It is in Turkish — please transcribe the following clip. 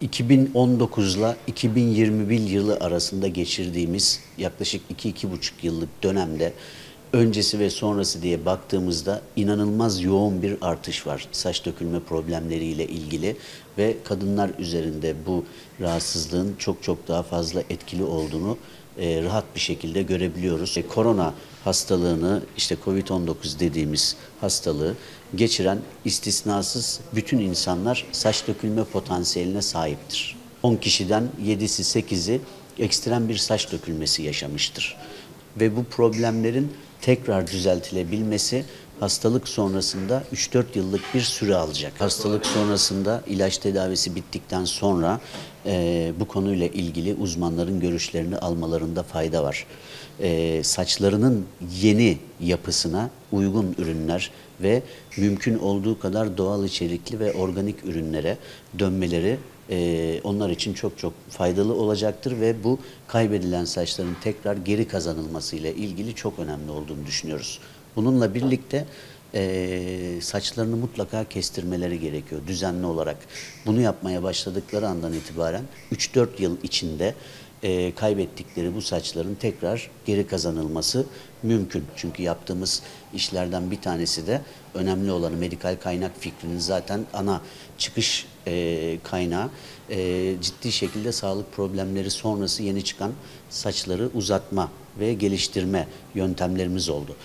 2019'la 2021 yılı arasında geçirdiğimiz yaklaşık 2-2,5 yıllık dönemde öncesi ve sonrası diye baktığımızda inanılmaz yoğun bir artış var saç dökülme problemleriyle ilgili ve kadınlar üzerinde bu rahatsızlığın çok daha fazla etkili olduğunu rahat bir şekilde görebiliyoruz. Korona hastalığını, işte COVID-19 dediğimiz hastalığı geçiren istisnasız bütün insanlar saç dökülme potansiyeline sahiptir. 10 kişiden 7'si 8'i ekstrem bir saç dökülmesi yaşamıştır. Ve bu problemlerin tekrar düzeltilebilmesi hastalık sonrasında 3-4 yıllık bir süre alacak. Hastalık sonrasında ilaç tedavisi bittikten sonra bu konuyla ilgili uzmanların görüşlerini almalarında fayda var. Saçlarının yeni yapısına uygun ürünler ve mümkün olduğu kadar doğal içerikli ve organik ürünlere dönmeleri onlar için çok faydalı olacaktır ve bu kaybedilen saçların tekrar geri kazanılmasıyla ilgili çok önemli olduğunu düşünüyoruz. Bununla birlikte saçlarını mutlaka kestirmeleri gerekiyor düzenli olarak. Bunu yapmaya başladıkları andan itibaren 3-4 yıl içinde kaybettikleri bu saçların tekrar geri kazanılması mümkün. Çünkü yaptığımız işlerden bir tanesi de önemli olanı medikal kaynak fikrinin zaten ana çıkış kaynağı ciddi şekilde sağlık problemleri sonrası yeni çıkan saçları uzatma ve geliştirme yöntemlerimiz oldu.